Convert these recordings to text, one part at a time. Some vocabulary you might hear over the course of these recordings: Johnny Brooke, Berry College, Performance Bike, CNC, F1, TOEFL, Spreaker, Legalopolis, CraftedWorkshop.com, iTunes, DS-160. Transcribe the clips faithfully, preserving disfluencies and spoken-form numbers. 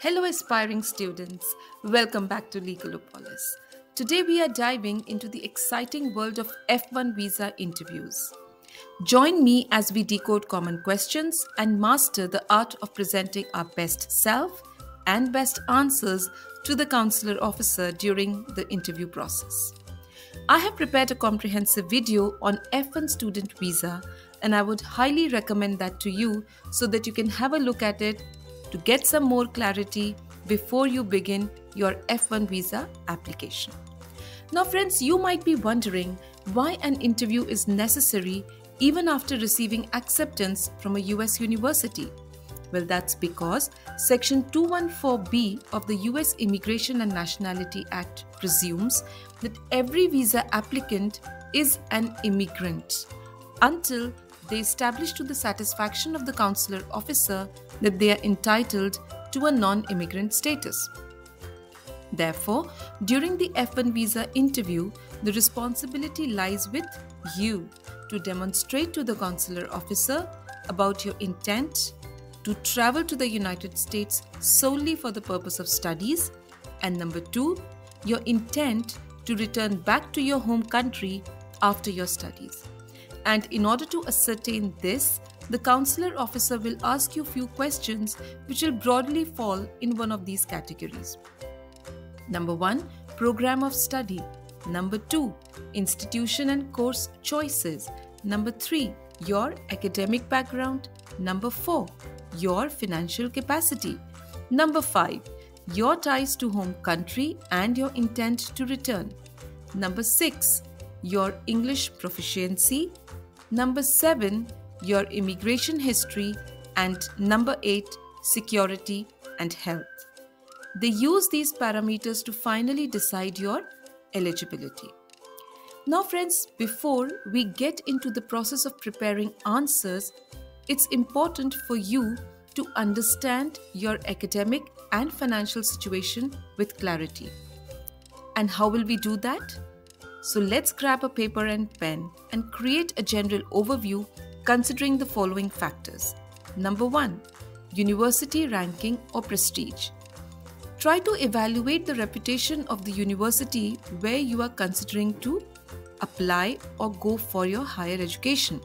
Hello aspiring students, welcome back to Legalopolis. Today we are diving into the exciting world of F one visa interviews. Join me as we decode common questions and master the art of presenting our best self and best answers to the consular officer during the interview process. I have prepared a comprehensive video on F one student visa and I would highly recommend that to you so that you can have a look at it to get some more clarity before you begin your F one visa application. Now friends, you might be wondering why an interview is necessary even after receiving acceptance from a U S university. Well, that's because Section two one four B of the U S Immigration and Nationality Act presumes that every visa applicant is an immigrant until they establish to the satisfaction of the consular officer that they are entitled to a non-immigrant status. Therefore, during the F one visa interview, the responsibility lies with you to demonstrate to the consular officer about your intent to travel to the United States solely for the purpose of studies, and number two, your intent to return back to your home country after your studies. And in order to ascertain this, the consular officer will ask you few questions which will broadly fall in one of these categories. Number one, program of study. Number two, institution and course choices. Number three, your academic background. Number four, your financial capacity. Number five, your ties to home country and your intent to return. Number six, your English proficiency. Number seven, your immigration history, and number eight, security and health. They use these parameters to finally decide your eligibility. Now friends, before we get into the process of preparing answers, it's important for you to understand your academic and financial situation with clarity. And how will we do that? So let's grab a paper and pen and create a general overview considering the following factors. Number one, university ranking or prestige. Try to evaluate the reputation of the university where you are considering to apply or go for your higher education.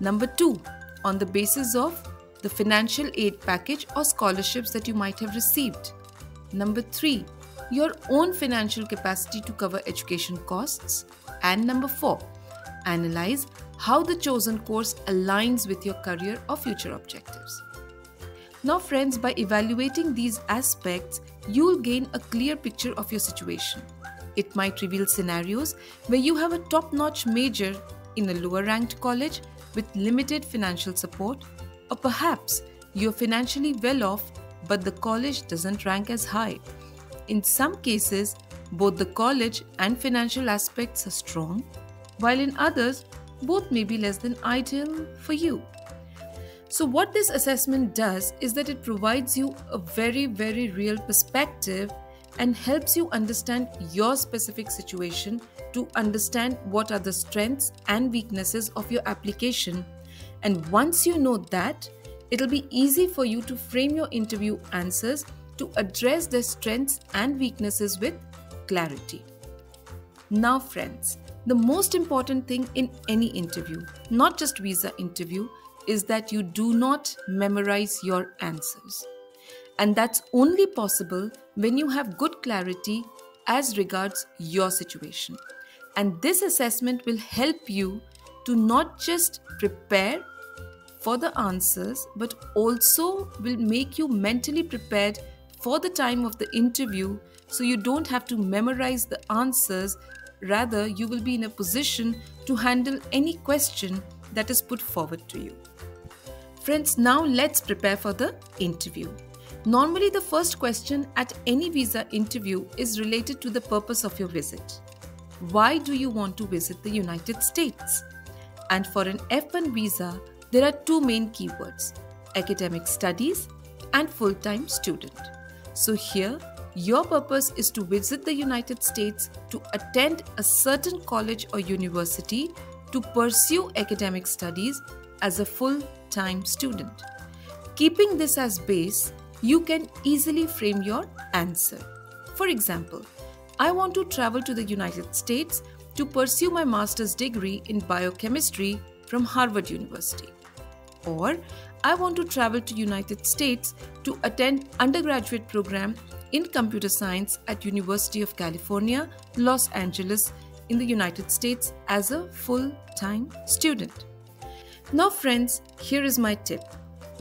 Number two, on the basis of the financial aid package or scholarships that you might have received. Number three, your own financial capacity to cover education costs. And number four, analyze how the chosen course aligns with your career or future objectives. Now friends, by evaluating these aspects, you'll gain a clear picture of your situation. It might reveal scenarios where you have a top-notch major in a lower-ranked college with limited financial support, or perhaps you're financially well-off but the college doesn't rank as high. In some cases, both the college and financial aspects are strong, while in others, both may be less than ideal for you. So what this assessment does is that it provides you a very, very real perspective and helps you understand your specific situation to understand what are the strengths and weaknesses of your application. And once you know that, it'll be easy for you to frame your interview answers to address their strengths and weaknesses with clarity. Now friends, the most important thing in any interview, not just visa interview, is that you do not memorize your answers. And that's only possible when you have good clarity as regards your situation. And this assessment will help you to not just prepare for the answers, but also will make you mentally prepared for the time of the interview, so you don't have to memorize the answers. Rather, you will be in a position to handle any question that is put forward to you. Friends, now let's prepare for the interview. Normally, the first question at any visa interview is related to the purpose of your visit. Why do you want to visit the United States? And for an F one visa, there are two main keywords: academic studies and full-time student. So here, your purpose is to visit the United States to attend a certain college or university to pursue academic studies as a full-time student. Keeping this as base, you can easily frame your answer. For example, I want to travel to the United States to pursue my master's degree in biochemistry from Harvard University. Or, I want to travel to United States to attend undergraduate program in computer science at University of California, Los Angeles in the United States as a full-time student. Now friends, here is my tip.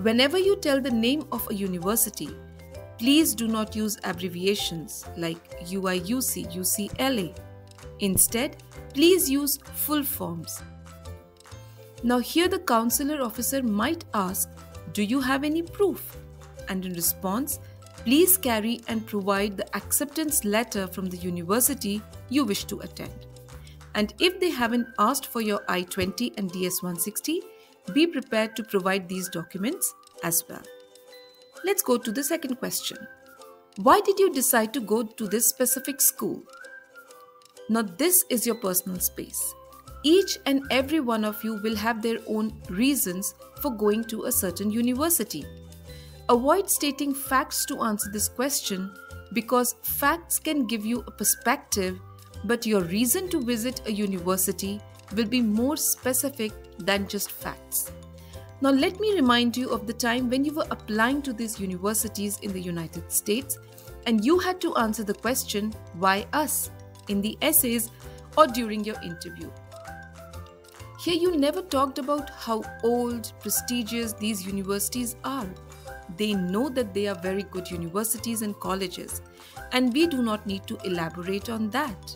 Whenever you tell the name of a university, please do not use abbreviations like U I U C, U C L A. Instead, please use full forms. Now here the counselor officer might ask, do you have any proof? And in response, please carry and provide the acceptance letter from the university you wish to attend. And if they haven't asked for your I twenty and D S one sixty, be prepared to provide these documents as well. Let's go to the second question. Why did you decide to go to this specific school? Now this is your personal space. Each and every one of you will have their own reasons for going to a certain university. Avoid stating facts to answer this question because facts can give you a perspective, but your reason to visit a university will be more specific than just facts. Now let me remind you of the time when you were applying to these universities in the United States and you had to answer the question, why us, in the essays or during your interview. Here you never talked about how old, prestigious these universities are. They know that they are very good universities and colleges, and we do not need to elaborate on that.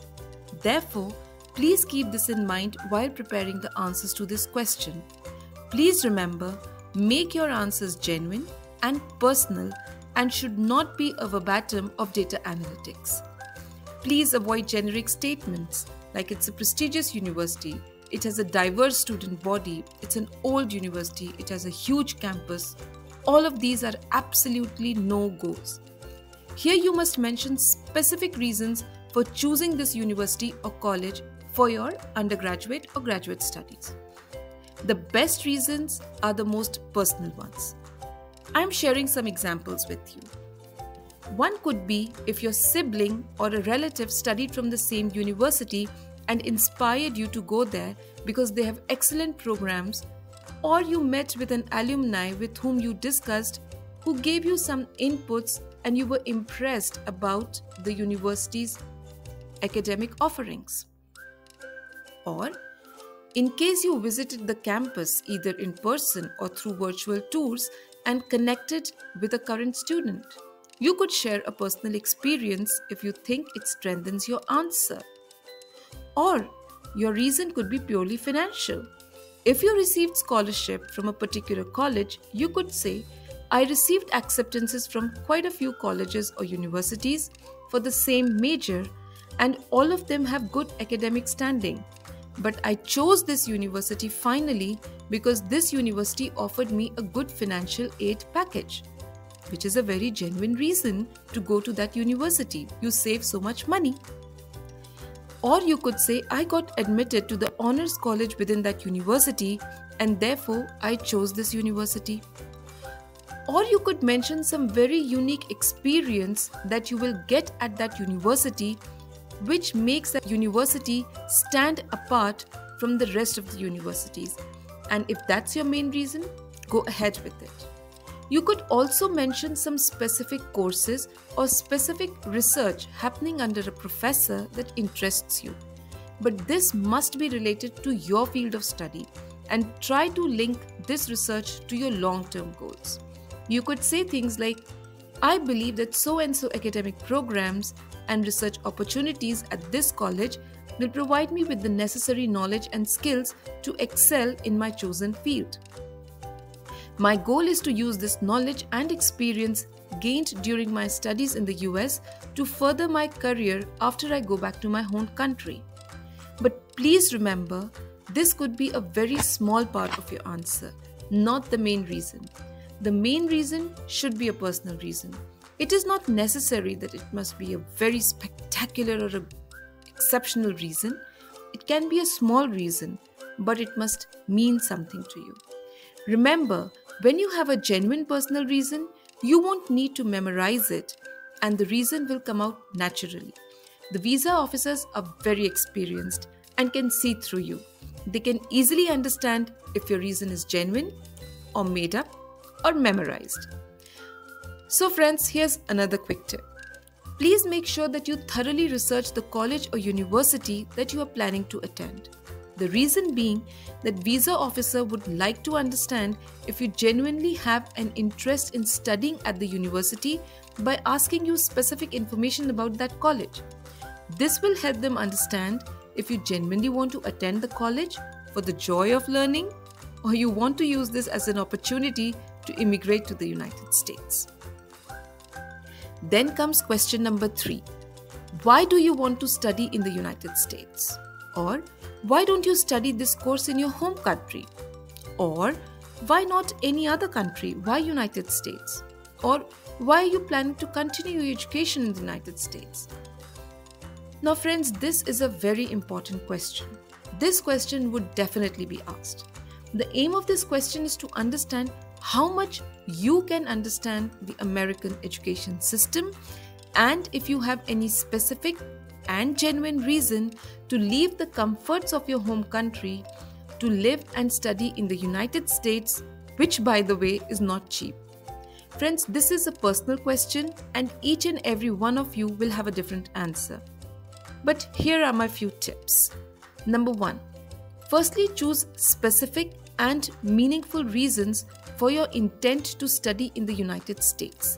Therefore, please keep this in mind while preparing the answers to this question. Please remember, make your answers genuine and personal and should not be a verbatim of data analytics. Please avoid generic statements like it's a prestigious university, it has a diverse student body, it's an old university, it has a huge campus. All of these are absolutely no-goes. Here you must mention specific reasons for choosing this university or college for your undergraduate or graduate studies. The best reasons are the most personal ones. I'm sharing some examples with you. One could be if your sibling or a relative studied from the same university and inspired you to go there because they have excellent programs, or you met with an alumni with whom you discussed who gave you some inputs and you were impressed about the university's academic offerings. Or, in case you visited the campus either in person or through virtual tours and connected with a current student, you could share a personal experience if you think it strengthens your answer. Or your reason could be purely financial. If you received scholarship from a particular college, you could say, I received acceptances from quite a few colleges or universities for the same major and all of them have good academic standing. But I chose this university finally because this university offered me a good financial aid package, which is a very genuine reason to go to that university. You save so much money. Or you could say, I got admitted to the honors college within that university and therefore I chose this university. Or you could mention some very unique experience that you will get at that university which makes that university stand apart from the rest of the universities. And if that's your main reason, go ahead with it. You could also mention some specific courses or specific research happening under a professor that interests you. But this must be related to your field of study and try to link this research to your long-term goals. You could say things like, I believe that so-and-so academic programs and research opportunities at this college will provide me with the necessary knowledge and skills to excel in my chosen field. My goal is to use this knowledge and experience gained during my studies in the U S to further my career after I go back to my home country. But please remember, this could be a very small part of your answer, not the main reason. The main reason should be a personal reason. It is not necessary that it must be a very spectacular or exceptional reason. It can be a small reason, but it must mean something to you. Remember, when you have a genuine personal reason, You won't need to memorize it and the reason will come out naturally. The visa officers are very experienced and can see through you. They can easily understand if your reason is genuine or made up or memorized. So friends, here's another quick tip. Please make sure that you thoroughly research the college or university that you are planning to attend. The reason being that visa officer would like to understand if you genuinely have an interest in studying at the university by asking you specific information about that college. This will help them understand if you genuinely want to attend the college for the joy of learning or you want to use this as an opportunity to immigrate to the United States. Then comes question number three. Why do you want to study in the United States? Or why don't you study this course in your home country? Or why not any other country? Why United States? Or why are you planning to continue your education in the United States? Now friends, this is a very important question. This question would definitely be asked. The aim of this question is to understand how much you can understand the American education system and if you have any specific and genuine reason to leave the comforts of your home country to live and study in the United States, which by the way is not cheap. Friends, this is a personal question and each and every one of you will have a different answer. But here are my few tips. Number one, firstly choose specific and meaningful reasons for your intent to study in the United States.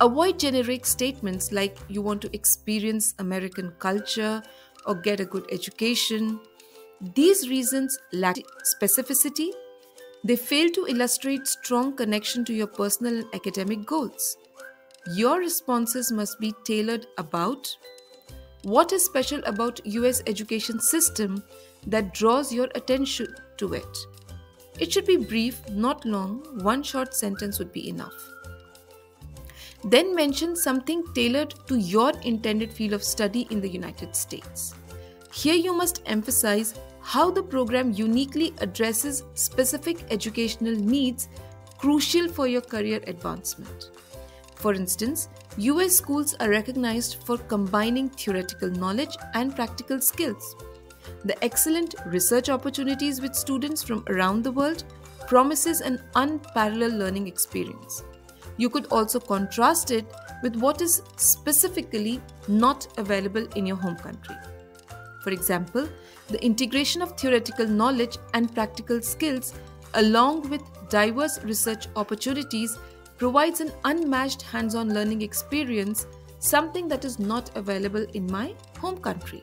Avoid generic statements like you want to experience American culture or get a good education. These reasons lack specificity. They fail to illustrate strong connection to your personal and academic goals. Your responses must be tailored about what is special about U S education system that draws your attention to it. It should be brief, not long. One short sentence would be enough. Then mention something tailored to your intended field of study in the United States. Here you must emphasize how the program uniquely addresses specific educational needs crucial for your career advancement. For instance, U S schools are recognized for combining theoretical knowledge and practical skills. The excellent research opportunities with students from around the world promises an unparalleled learning experience. You could also contrast it with what is specifically not available in your home country. For example, the integration of theoretical knowledge and practical skills along with diverse research opportunities provides an unmatched hands-on learning experience, something that is not available in my home country.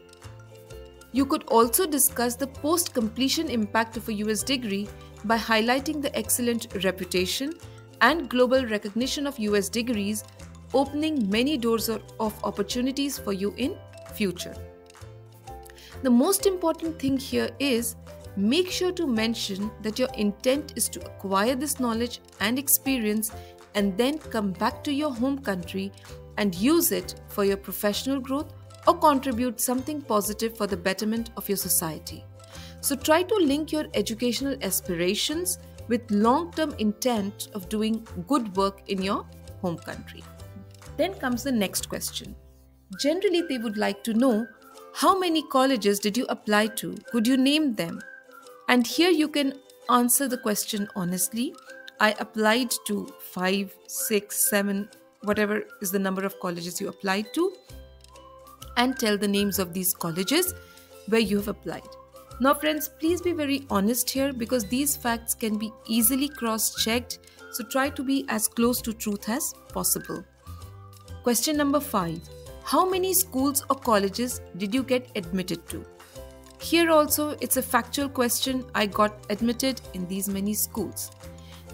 You could also discuss the post-completion impact of a U S degree by highlighting the excellent reputation and global recognition of U S degrees, opening many doors of opportunities for you in future. The most important thing here is make sure to mention that your intent is to acquire this knowledge and experience and then come back to your home country and use it for your professional growth or contribute something positive for the betterment of your society. So try to link your educational aspirations with long-term intent of doing good work in your home country. Then comes the next question. Generally, they would like to know how many colleges did you apply to? Could you name them? And here you can answer the question honestly. I applied to five, six, seven, whatever is the number of colleges you applied to, and tell the names of these colleges where you have applied. Now friends, please be very honest here because these facts can be easily cross-checked, so try to be as close to truth as possible. Question number five. How many schools or colleges did you get admitted to? Here also, it's a factual question. I got admitted in these many schools.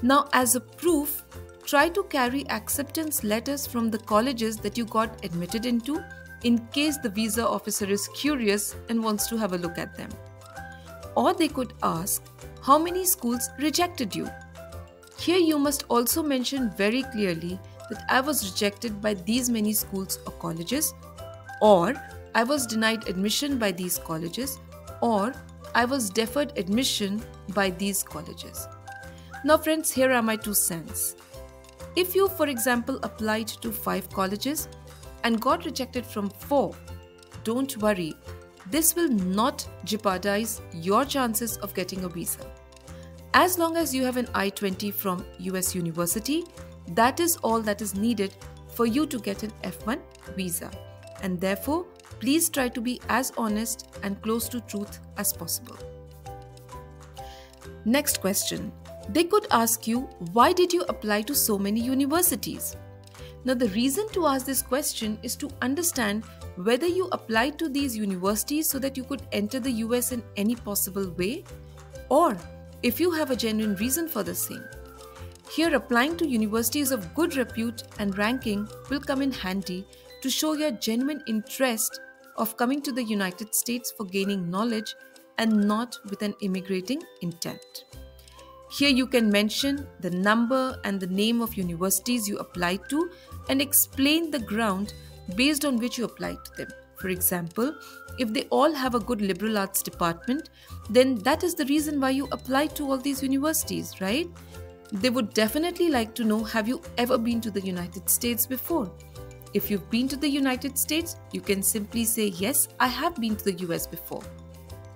Now as a proof, try to carry acceptance letters from the colleges that you got admitted into, in case the visa officer is curious and wants to have a look at them. Or they could ask, how many schools rejected you? Here you must also mention very clearly that I was rejected by these many schools or colleges, or I was denied admission by these colleges, or I was deferred admission by these colleges. Now friends, here are my two cents. If you, for example, applied to five colleges and got rejected from four, don't worry, this will not jeopardize your chances of getting a visa. As long as you have an I twenty from U S University, that is all that is needed for you to get an F one visa. And therefore, please try to be as honest and close to truth as possible. Next question. They could ask you, why did you apply to so many universities? Now, the reason to ask this question is to understand whether you applied to these universities so that you could enter the U S in any possible way, or if you have a genuine reason for the same. Here, applying to universities of good repute and ranking will come in handy to show your genuine interest of coming to the United States for gaining knowledge and not with an immigrating intent. Here you can mention the number and the name of universities you applied to and explain the ground based on which you applied to them. For example, if they all have a good liberal arts department, then that is the reason why you applied to all these universities, right? They would definitely like to know, have you ever been to the United States before? If you've been to the United States, you can simply say, yes, I have been to the U S before.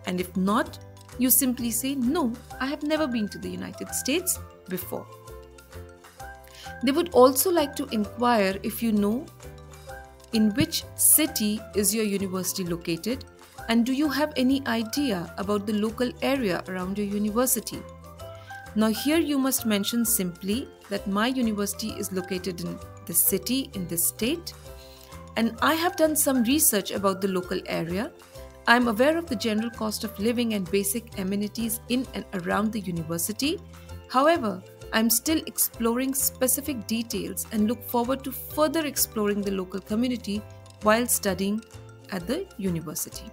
And if not, you simply say, no, I have never been to the United States before. They would also like to inquire if you know in which city is your university located and do you have any idea about the local area around your university. Now here you must mention simply that my university is located in this city, in this state, and I have done some research about the local area. I am aware of the general cost of living and basic amenities in and around the university. However, I am still exploring specific details and look forward to further exploring the local community while studying at the university.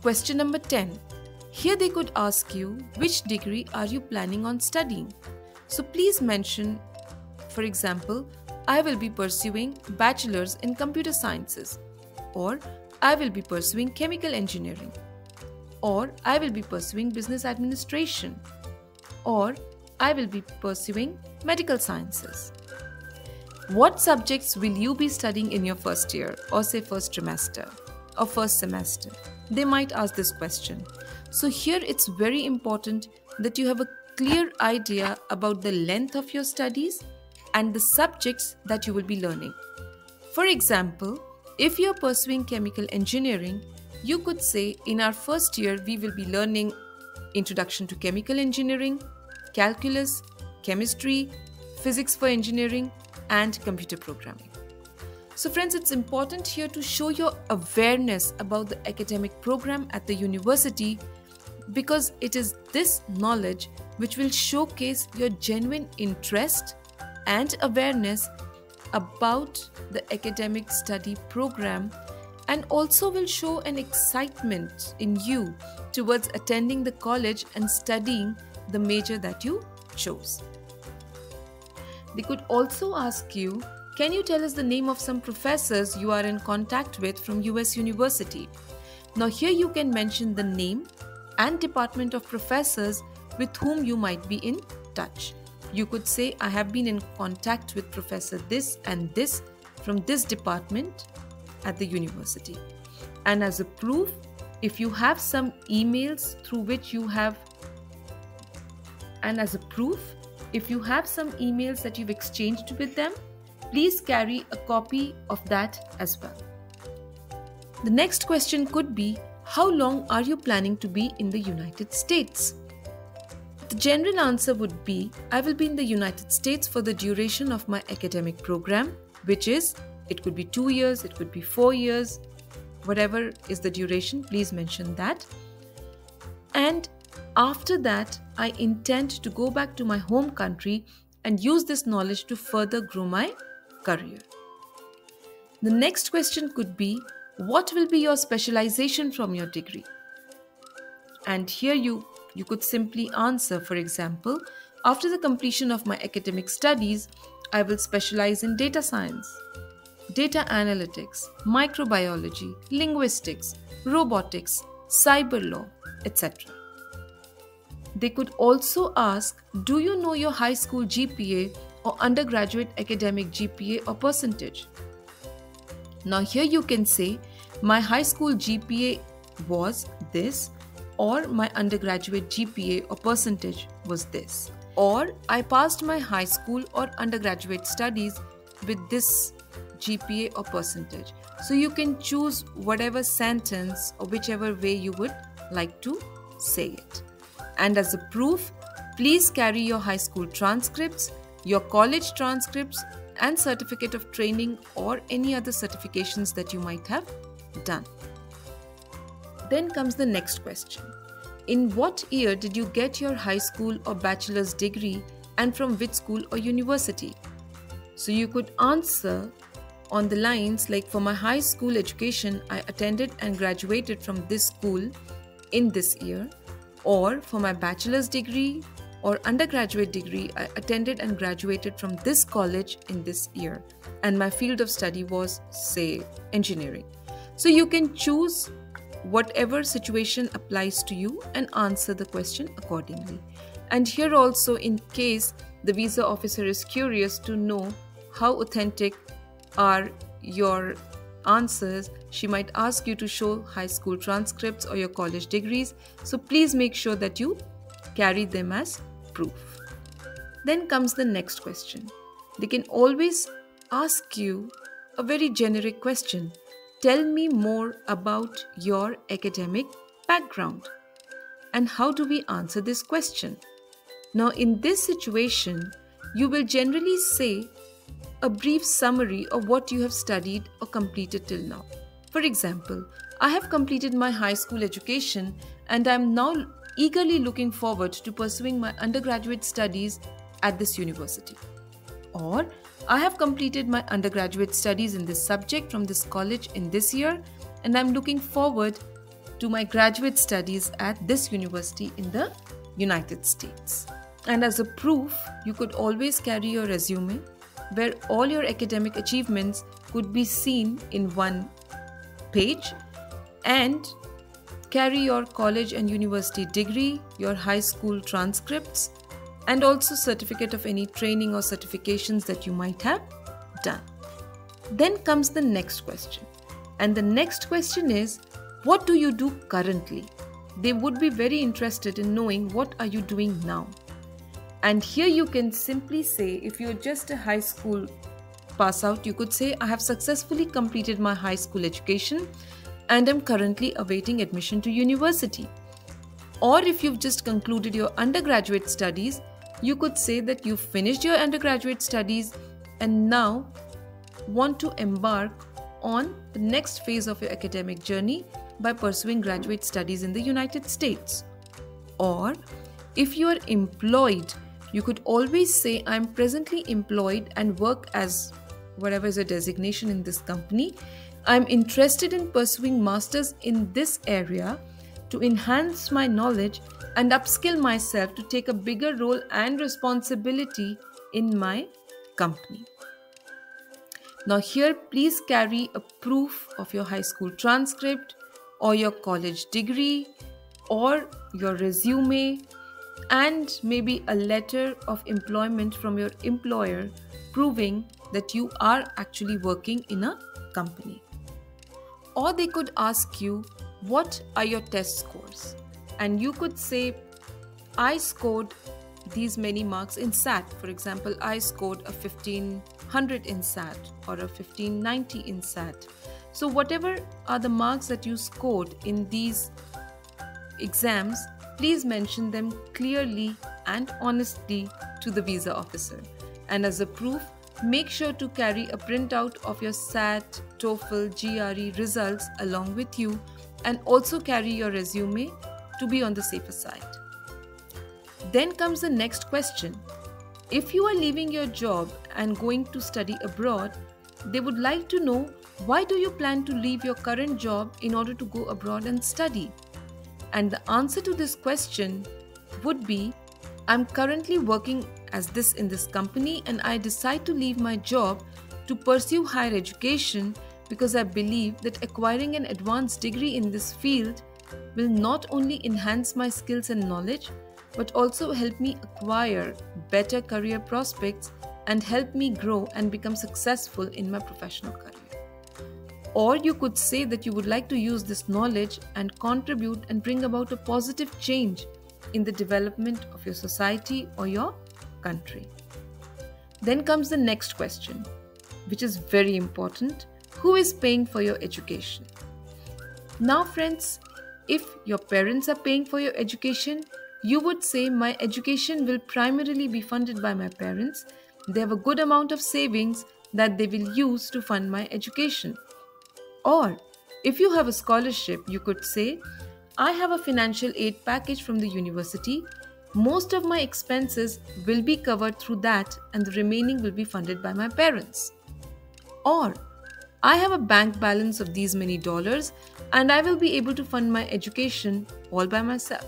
Question number ten. Here they could ask you, which degree are you planning on studying? So please mention, for example, I will be pursuing bachelor's in computer sciences, or I will be pursuing chemical engineering, or I will be pursuing business administration, or I will be pursuing medical sciences. What subjects will you be studying in your first year, or say first trimester or first semester? They might ask this question. So here it's very important that you have a clear idea about the length of your studies and the subjects that you will be learning. For example, if you are pursuing chemical engineering, you could say, in our first year, we will be learning introduction to chemical engineering, calculus, chemistry, physics for engineering, and computer programming. So friends, it's important here to show your awareness about the academic program at the university, because it is this knowledge which will showcase your genuine interest and awareness about the academic study program, and also will show an excitement in you towards attending the college and studying the major that you chose. They could also ask you, can you tell us the name of some professors you are in contact with from U S University? Now here you can mention the name and department of professors with whom you might be in touch. You could say, I have been in contact with Professor this and this from this department at the university. And as a proof, if you have some emails through which you have, and as a proof, if you have some emails that you've exchanged with them, please carry a copy of that as well. The next question could be, how long are you planning to be in the United States? The general answer would be, I will be in the United States for the duration of my academic program, which is, it could be two years, it could be four years, whatever is the duration, please mention that. And after that, I intend to go back to my home country and use this knowledge to further grow my career. The next question could be, what will be your specialization from your degree? And here you You could simply answer, for example, after the completion of my academic studies, I will specialize in data science, data analytics, microbiology, linguistics, robotics, cyber law, et cetera. They could also ask, do you know your high school G P A or undergraduate academic G P A or percentage. Now here you can say my high school G P A was this, or my undergraduate G P A or percentage was this, or I passed my high school or undergraduate studies with this G P A or percentage. So you can choose whatever sentence or whichever way you would like to say it. And as a proof, please carry your high school transcripts, your college transcripts and certificate of training or any other certifications that you might have done. Then comes the next question. In what year did you get your high school or bachelor's degree and from which school or university? So you could answer on the lines like, for my high school education, I attended and graduated from this school in this year, or for my bachelor's degree or undergraduate degree, I attended and graduated from this college in this year, and my field of study was, say, engineering. So you can choose whatever situation applies to you and answer the question accordingly. And here also, in case the visa officer is curious to know how authentic are your answers, she might ask you to show high school transcripts or your college degrees, so please make sure that you carry them as proof. Then comes the next question. They can always ask you a very generic question. Tell me more about your academic background. And how do we answer this question? Now in this situation, you will generally say a brief summary of what you have studied or completed till now. For example, I have completed my high school education and I am now eagerly looking forward to pursuing my undergraduate studies at this university. Or, I have completed my undergraduate studies in this subject from this college in this year and I am looking forward to my graduate studies at this university in the United States. And as a proof, you could always carry your resume where all your academic achievements could be seen in one page, and carry your college and university degree, your high school transcripts, and also certificate of any training or certifications that you might have done. Then comes the next question. And the next question is, what do you do currently? They would be very interested in knowing what are you doing now. And here you can simply say, if you're just a high school pass out, you could say, I have successfully completed my high school education and I'm currently awaiting admission to university. Or if you've just concluded your undergraduate studies, you could say that you've finished your undergraduate studies and now want to embark on the next phase of your academic journey by pursuing graduate studies in the United States. Or if you are employed, you could always say, I am presently employed and work as whatever is your designation in this company. I am interested in pursuing masters in this area to enhance my knowledge and upskill myself to take a bigger role and responsibility in my company. Now here, please carry a proof of your high school transcript or your college degree or your resume, and maybe a letter of employment from your employer proving that you are actually working in a company. Or they could ask you, what are your test scores? And you could say, I scored these many marks in S A T. For example, I scored a fifteen hundred in S A T or a fifteen ninety in S A T. So whatever are the marks that you scored in these exams, please mention them clearly and honestly to the visa officer. And as a proof, make sure to carry a printout of your S A T, TOEFL, G R E results along with you, and also carry your resume to be on the safer side. Then comes the next question. If you are leaving your job and going to study abroad, they would like to know, why do you plan to leave your current job in order to go abroad and study? And the answer to this question would be, I'm currently working as this in this company and I decide to leave my job to pursue higher education because I believe that acquiring an advanced degree in this field will not only enhance my skills and knowledge but also help me acquire better career prospects and help me grow and become successful in my professional career. Or you could say that you would like to use this knowledge and contribute and bring about a positive change in the development of your society or your country. Then comes the next question, which is very important. Who is paying for your education? Now friends, if your parents are paying for your education, you would say my education will primarily be funded by my parents. They have a good amount of savings that they will use to fund my education. Or if you have a scholarship, you could say, I have a financial aid package from the university. Most of my expenses will be covered through that and the remaining will be funded by my parents. Or I have a bank balance of these many dollars and I will be able to fund my education all by myself.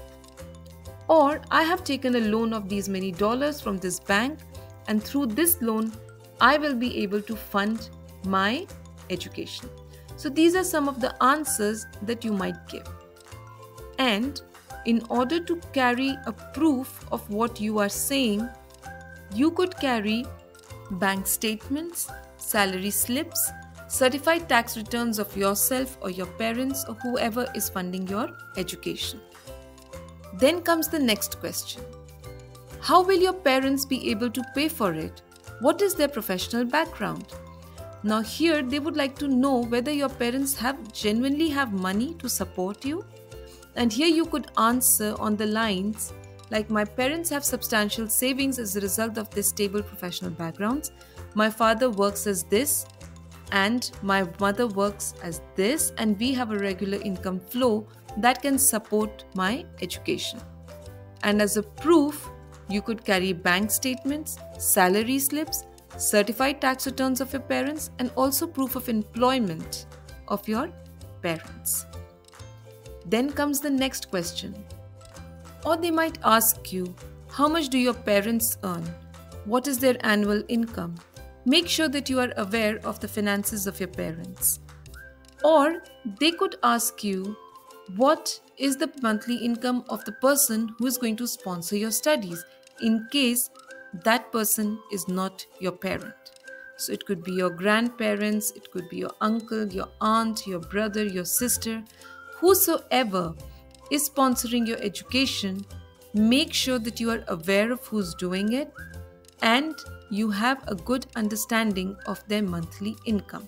Or I have taken a loan of these many dollars from this bank and through this loan I will be able to fund my education. So these are some of the answers that you might give. And in order to carry a proof of what you are saying, you could carry bank statements, salary slips, certified tax returns of yourself or your parents or whoever is funding your education. Then comes the next question. How will your parents be able to pay for it? What is their professional background? Now here they would like to know whether your parents have genuinely have money to support you. And here you could answer on the lines like, my parents have substantial savings as a result of their stable professional backgrounds. My father works as this and my mother works as this, and we have a regular income flow that can support my education. And as a proof, you could carry bank statements, salary slips, certified tax returns of your parents, and also proof of employment of your parents. Then comes the next question. Or they might ask you, how much do your parents earn? What is their annual income? Make sure that you are aware of the finances of your parents. Or they could ask you, what is the monthly income of the person who is going to sponsor your studies in case that person is not your parent? So it could be your grandparents, it could be your uncle, your aunt, your brother, your sister. Whosoever is sponsoring your education, make sure that you are aware of who's doing it and you have a good understanding of their monthly income.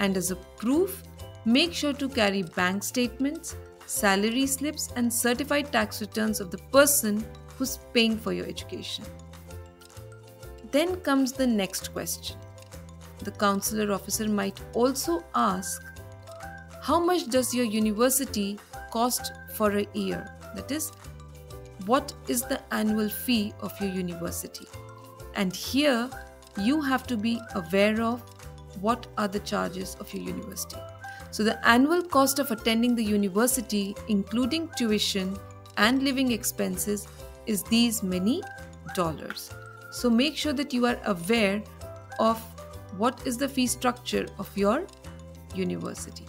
And as a proof, make sure to carry bank statements, salary slips, and certified tax returns of the person who's paying for your education. Then comes the next question. The counselor officer might also ask, how much does your university cost for a year? That is, what is the annual fee of your university? And here you have to be aware of what are the charges of your university. So the annual cost of attending the university, including tuition and living expenses, is these many dollars. So make sure that you are aware of what is the fee structure of your university.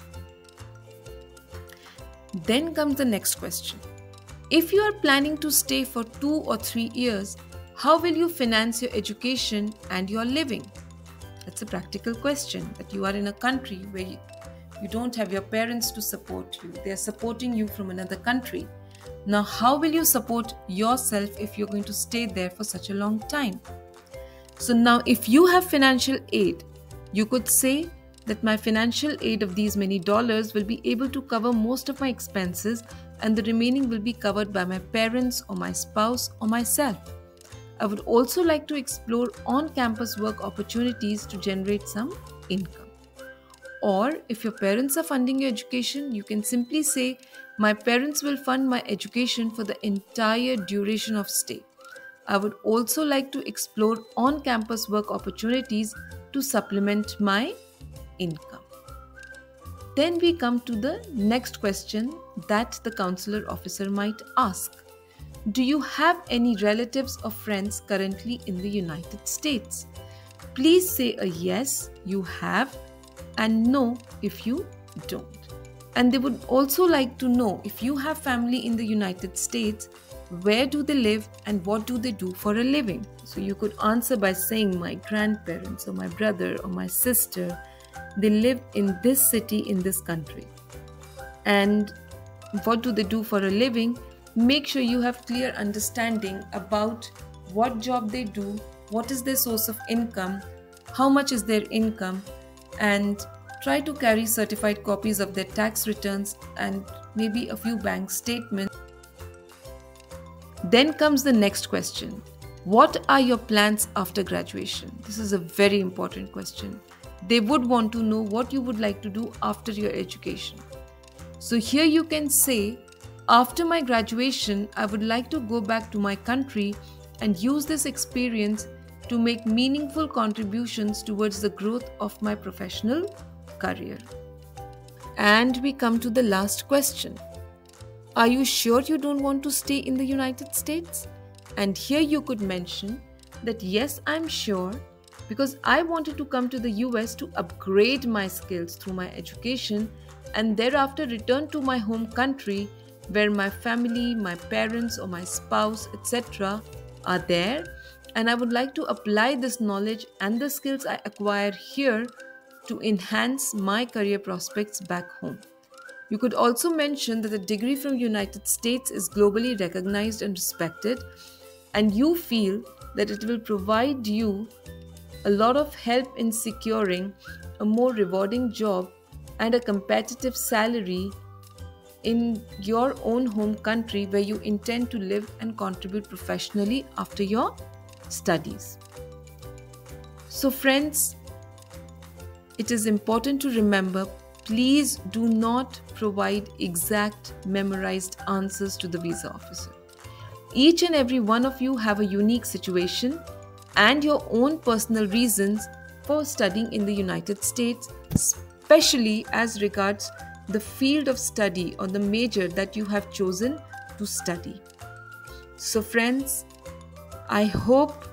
Then comes the next question. If you are planning to stay for two or three years, how will you finance your education and your living? That's a practical question, that you are in a country where you, you don't have your parents to support you. They are supporting you from another country. Now, how will you support yourself if you're going to stay there for such a long time? So now, if you have financial aid, you could say that my financial aid of these many dollars will be able to cover most of my expenses and the remaining will be covered by my parents or my spouse or myself. I would also like to explore on-campus work opportunities to generate some income. Or if your parents are funding your education, you can simply say, my parents will fund my education for the entire duration of stay. I would also like to explore on-campus work opportunities to supplement my income. Then we come to the next question that the counselor officer might ask. Do you have any relatives or friends currently in the United States? Please say a yes, you have, and no if you don't. And they would also like to know if you have family in the United States, where do they live and what do they do for a living? So you could answer by saying my grandparents or my brother or my sister, they live in this city in this country. And what do they do for a living? Make sure you have clear understanding about what job they do, what is their source of income, how much is their income, and try to carry certified copies of their tax returns and maybe a few bank statements. Then comes the next question. What are your plans after graduation? This is a very important question. They would want to know what you would like to do after your education. So here you can say, after my graduation, I would like to go back to my country and use this experience to make meaningful contributions towards the growth of my professional career. And we come to the last question. Are you sure you don't want to stay in the United States? And here you could mention that yes, I'm sure, because I wanted to come to the U S to upgrade my skills through my education and thereafter return to my home country where my family, my parents or my spouse, et cetera are there, and I would like to apply this knowledge and the skills I acquire here to enhance my career prospects back home. You could also mention that a degree from United States is globally recognized and respected, and you feel that it will provide you a lot of help in securing a more rewarding job and a competitive salary in your own home country where you intend to live and contribute professionally after your studies. So friends, it is important to remember, please do not provide exact memorized answers to the visa officer. Each and every one of you have a unique situation and your own personal reasons for studying in the United States, especially as regards the field of study or the major that you have chosen to study. So friends, I hope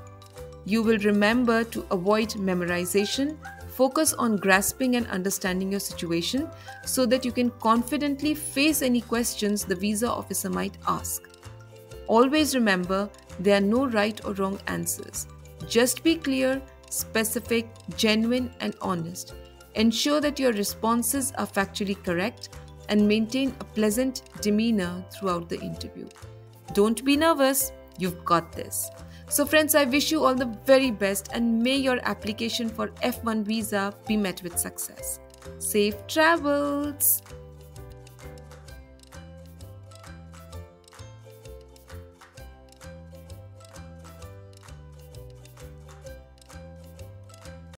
you will remember to avoid memorization. Focus on grasping and understanding your situation so that you can confidently face any questions the visa officer might ask. Always remember, there are no right or wrong answers. Just be clear, specific, genuine, and honest. Ensure that your responses are factually correct and maintain a pleasant demeanor throughout the interview. Don't be nervous, you've got this. So friends, I wish you all the very best and may your application for F one visa be met with success. Safe travels!